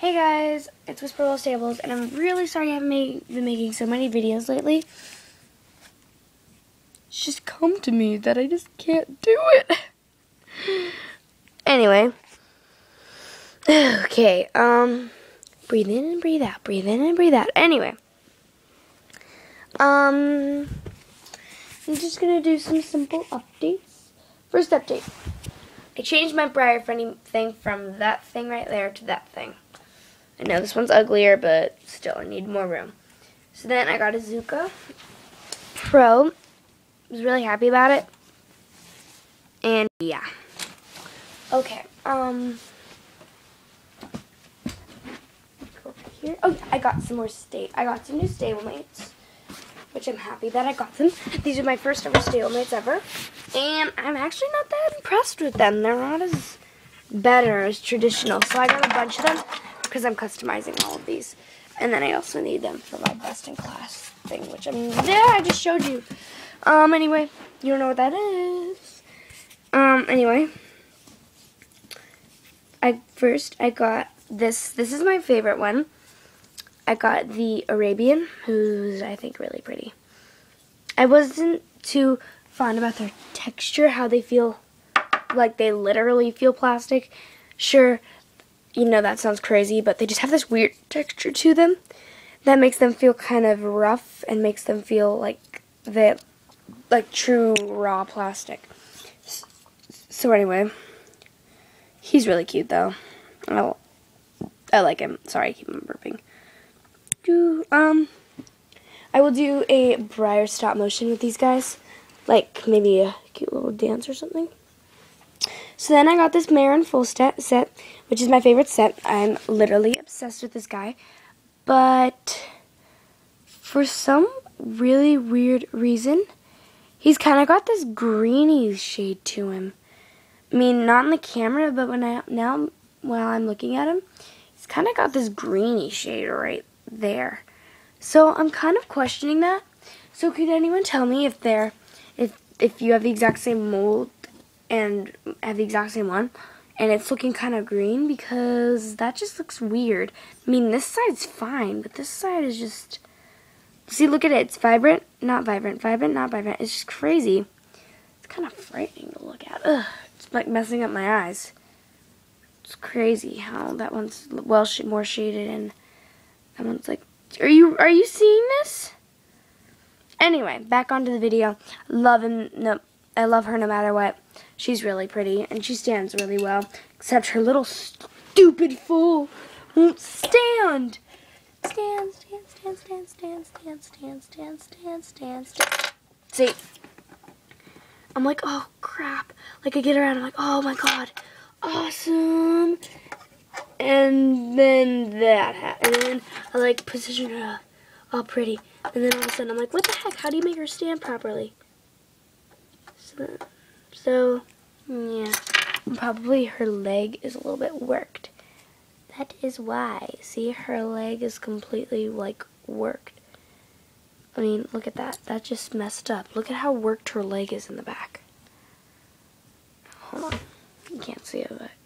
Hey guys, it's Whispering Willow Stables, and I'm really sorry I haven't been making so many videos lately. It's just come to me that I just can't do it. Anyway. Okay, breathe in and breathe out, breathe in and breathe out. Anyway. I'm just gonna do some simple updates. First update. I changed my Breyer thing from that thing right there to that thing. I know this one's uglier, but still, I need more room. So then I got a Zuka Pro. I was really happy about it. And yeah. Okay, over here. Oh, yeah, I got some more I got some new stablemates, which I'm happy that I got them. These are my first ever stablemates ever. And I'm actually not that impressed with them. They're not as better as traditional. So I got a bunch of them, because I'm customizing all of these. And then I also need them for my best in class thing, which I'm there, I just showed you. Anyway, you don't know what that is. Anyway. First I got this. This is my favorite one. I got the Arabian, who's I think really pretty. I wasn't too fond about their texture, how they feel like they literally feel plastic. Sure, you know, that sounds crazy, but they just have this weird texture to them that makes them feel kind of rough and makes them feel like they like true raw plastic. So anyway, he's really cute though. I like him. Sorry, I keep on burping. I will do a Breyer stop motion with these guys, like maybe a cute little dance or something. So then I got this Marin Full set, which is my favorite set. I'm literally obsessed with this guy, but for some really weird reason, he's kind of got this greeny shade to him. I mean, not in the camera, but while I'm looking at him, he's kind of got this greeny shade right there. So I'm kind of questioning that. So could anyone tell me if they're, if you have the exact same mold and have the exact same one, and it's looking kind of green, because that just looks weird. I mean, this side's fine, but this side is just, see, look at it, it's vibrant, not vibrant, vibrant, not vibrant, it's just crazy. It's kind of frightening to look at. Ugh, it's like messing up my eyes. It's crazy how that one's well more shaded, and that one's like, are you seeing this? Anyway, back onto the video. Love him, no, I love her no matter what. She's really pretty, and she stands really well, except her little stupid fool won't stand. Stand, stand, stand, stand, stand, stand, stand, stand, stand, stand, stand. See, I'm like, oh crap. Like I get around, I'm like, oh my god, awesome. And then that happened. And then I like position her all pretty. And then all of a sudden I'm like, what the heck? How do you make her stand properly? So, yeah, probably her leg is a little bit worked. That is why. See, her leg is completely, like, worked. I mean, look at that. That just messed up. Look at how worked her leg is in the back. Hold on. You can't see it, but look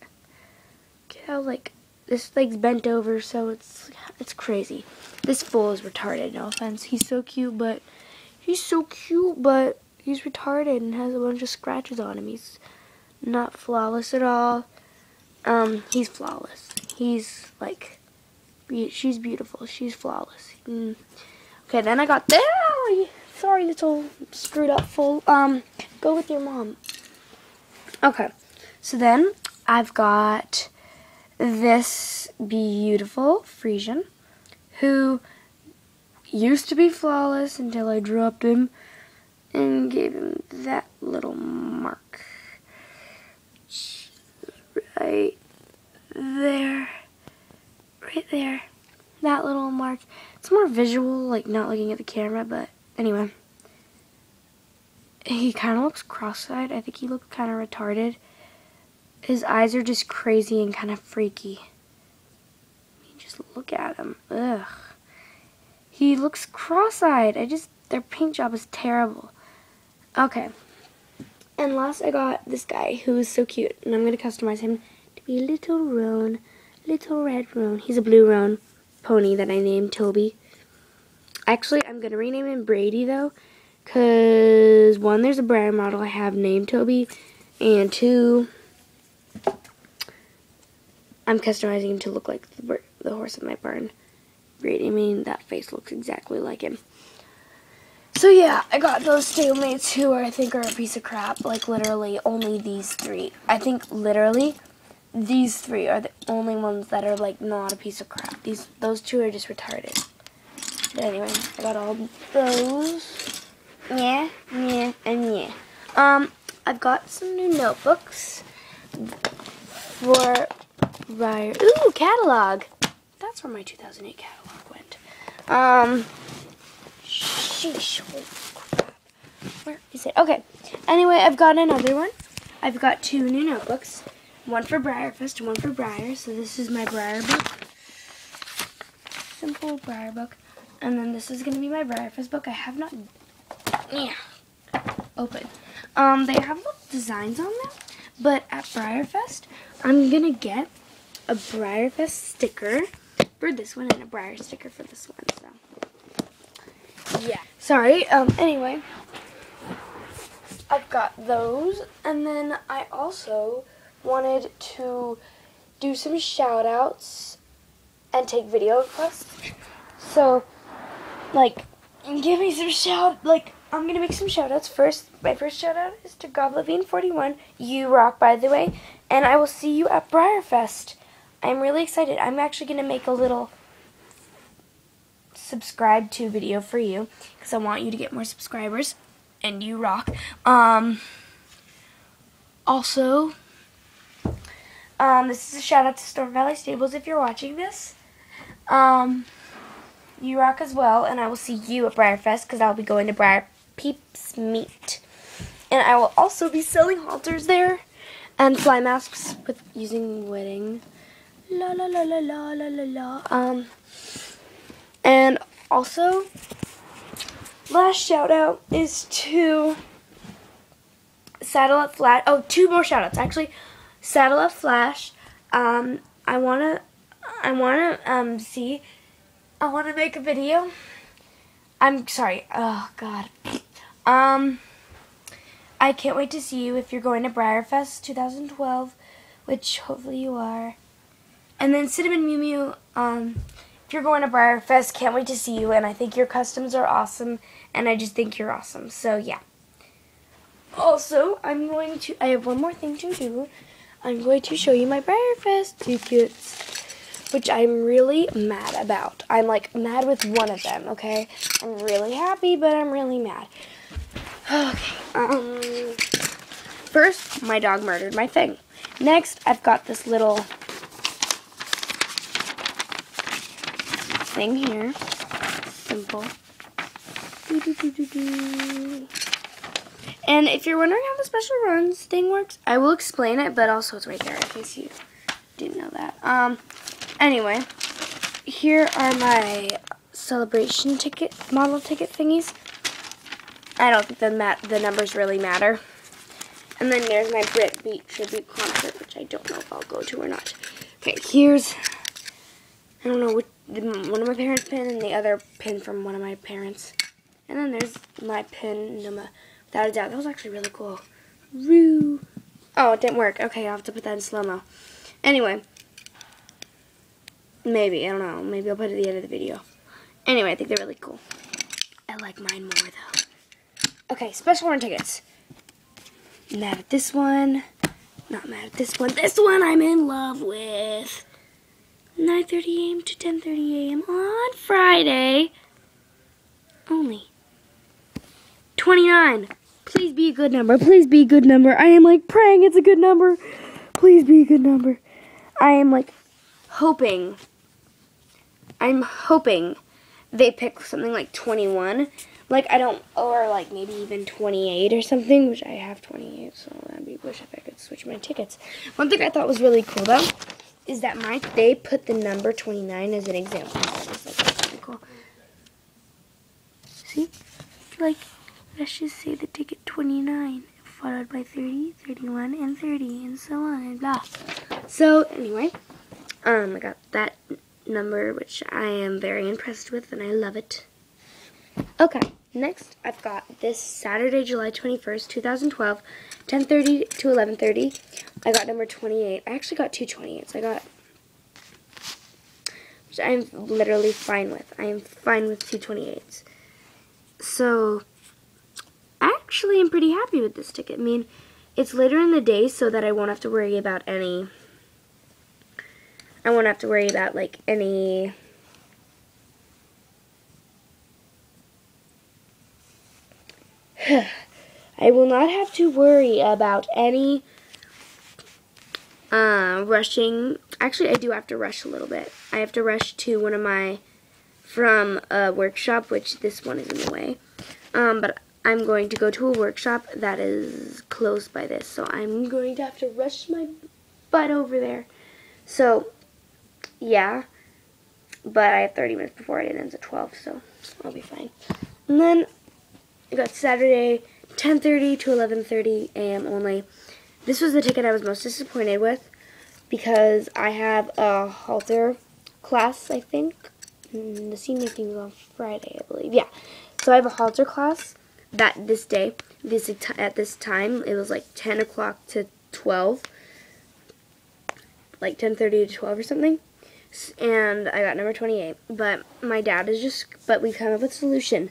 at how, like, this leg's bent over, so it's crazy. This fool is retarded, no offense. He's so cute, but... He's retarded and has a bunch of scratches on him. He's not flawless at all. He's flawless. He's like, she's beautiful. She's flawless. Okay, then I got this. Oh, sorry, little screwed up fool. Go with your mom. Okay, so then I've got this beautiful Friesian who used to be flawless until I dropped him and gave him that little mark right there, right there, that little mark. It's more visual, like not looking at the camera, but anyway. He kind of looks cross-eyed. I think he looks kind of retarded. His eyes are just crazy and kind of freaky. I mean, just look at him. Ugh. He looks cross-eyed. Their paint job is terrible. Okay, and last I got this guy who is so cute, and I'm going to customize him to be a little roan Little Red Roan. He's a blue roan pony that I named Toby. Actually, I'm going to rename him Brady, though, because, one, there's a Breyer model I have named Toby, and two, I'm customizing him to look like the horse in my barn. Brady, I mean, that face looks exactly like him. So, yeah, I got those Stablemates who I think are a piece of crap. Like, literally, only these three. I think, literally, these three are the only ones that are, like, not a piece of crap. Those two are just retarded. But anyway, I got all those. Yeah, yeah, and yeah. I've got some new notebooks for Breyer. Ooh, catalog. That's where my 2008 catalog went. Sheesh, holy crap. Where is it? Okay. Anyway, I've got another one. I've got two new notebooks. One for Breyerfest and one for Breyer. So this is my Breyer book. Simple Breyer book. And then this is going to be my Breyerfest book. I have not opened. They have little designs on them. But at Breyerfest, I'm going to get a Breyerfest sticker for this one and a Breyer sticker for this one. So, yeah. Sorry. Anyway, I've got those. And then I also wanted to do some shout outs and take video requests. So, like, give me some shout, like, I'm going to make some shout-outs first. My first shout-out is to Goblivin41. You rock, by the way. And I will see you at Breyerfest. I'm really excited. I'm actually going to make a little subscribe to video for you, because I want you to get more subscribers. And you rock. Also, this is a shout-out to Storm Valley Stables if you're watching this. You rock as well, and I will see you at Breyerfest because I'll be going to Breyer Peeps Meet. And I will also be selling halters there and fly masks with using wedding. La la la la la la la la. And also, last shout out is to Saddle Up Flash. Oh, two more shout outs actually. Saddle Up Flash. I want to make a video. I'm sorry. Oh, God. I can't wait to see you if you're going to Breyerfest 2012, which hopefully you are. And then Cinnamon Mew Mew, if you're going to Breyerfest, can't wait to see you. And I think your customs are awesome, and I just think you're awesome. So, yeah. Also, I have one more thing to do. I'm going to show you my Breyerfest tickets, which I'm really mad about. I'm, like, mad with one of them, okay? I'm really happy, but I'm really mad. Okay, first, my dog murdered my thing. Next, I've got this little thing here. Simple. Doo-doo-doo-doo-doo. And if you're wondering how the special runs thing works, I will explain it, but also it's right there in case you didn't know that. Anyway, here are my celebration ticket, model ticket thingies. I don't think the numbers really matter. And then there's my Brit Beat Tribute Concert, which I don't know if I'll go to or not. Okay, here's, I don't know, one of my parents' pin and the other pin from one of my parents. And then there's my pin, without a doubt. That was actually really cool. Woo! Oh, it didn't work. Okay, I'll have to put that in slow-mo. Anyway. Maybe, I don't know. Maybe I'll put it at the end of the video. Anyway, I think they're really cool. I like mine more, though. Okay, special run tickets. Mad at this one. Not mad at this one. This one I'm in love with. 9:30 a.m. to 10:30 a.m. on Friday. Only. 29. Please be a good number. Please be a good number. I am, like, praying it's a good number. Please be a good number. I am, like, hoping. I'm hoping they pick something like 21, like I don't, or like maybe even 28 or something, which I have 28, so I'd be wish if I could switch my tickets. One thing I thought was really cool though is that they put the number 29 as an example. That's really cool. See, like let's just say the ticket 29 followed by 30, 31, and 30, and so on and blah. So anyway. I got that number, which I am very impressed with, and I love it. Okay, next I've got this Saturday, July 21st, 2012, 10:30 to 11:30. I got number 28. I actually got two 28s. Which I'm literally fine with. I am fine with two 28s. So, I actually am pretty happy with this ticket. I mean, it's later in the day so that I won't have to worry about any... I won't have to worry about, like, any... I will not have to worry about any rushing. Actually, I do have to rush a little bit. I have to rush to one of my... from a workshop, which this one is in the way. But I'm going to go to a workshop that is close by this. So I'm going to have to rush my butt over there. So, yeah, but I have 30 minutes before it ends at 12, so I'll be fine. And then I got Saturday, 10:30 to 11:30 a.m. only. This was the ticket I was most disappointed with because I have a halter class, I think. The scene making is on Friday, I believe. Yeah, so I have a halter class that this day. At this time, it was like 10 o'clock to 12. Like 10:30 to 12 or something, and I got number 28, but we come up with a solution.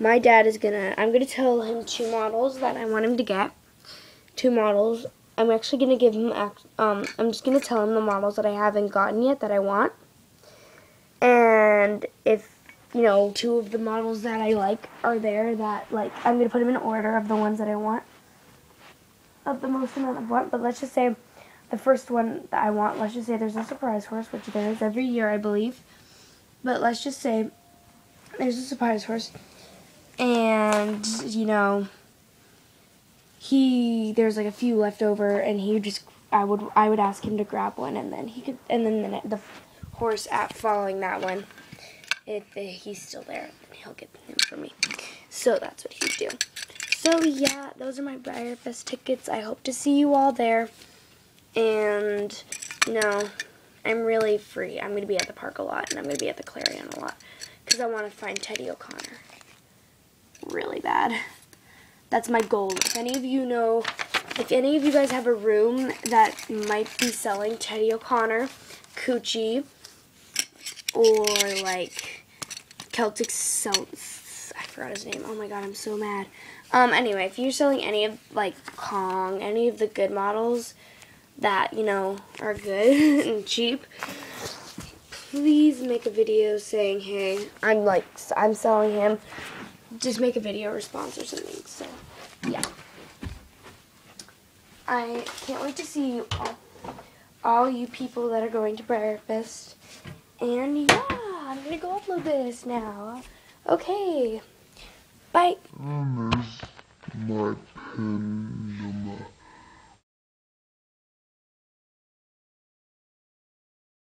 My dad is I'm gonna tell him two models that I want him to get, two models. I'm actually gonna give him, I'm just gonna tell him the models that I haven't gotten yet that I want, and if, you know, two of the models that I like are there, that, like, I'm gonna put him in order of the ones that I want, of the most amount of what, but let's just say, the first one that I want, let's just say there's a surprise horse, which there is every year, I believe. But let's just say there's a surprise horse. And, you know, there's like a few left over, and I would ask him to grab one, and then he could, and then the horse at following that one, if he's still there, he'll get him for me. So that's what he'd do. So yeah, those are my Breyer Fest tickets. I hope to see you all there. And, you know, I'm really free. I'm going to be at the park a lot, and I'm going to be at the Clarion a lot, because I want to find Teddy O'Connor really bad. That's my goal. If any of you guys have a room that might be selling Teddy O'Connor, Coochie, or, like, Celtic Celts, I forgot his name. Oh, my God, I'm so mad. Anyway, if you're selling any of, like, Kong, any of the good models that, you know, are good and cheap, please make a video saying, hey, I'm selling him. Just make a video response or something. So, yeah. I can't wait to see you all you people that are going to Breyer Fest. And, yeah, I'm going to go upload this now. Okay. Bye. I miss my pen.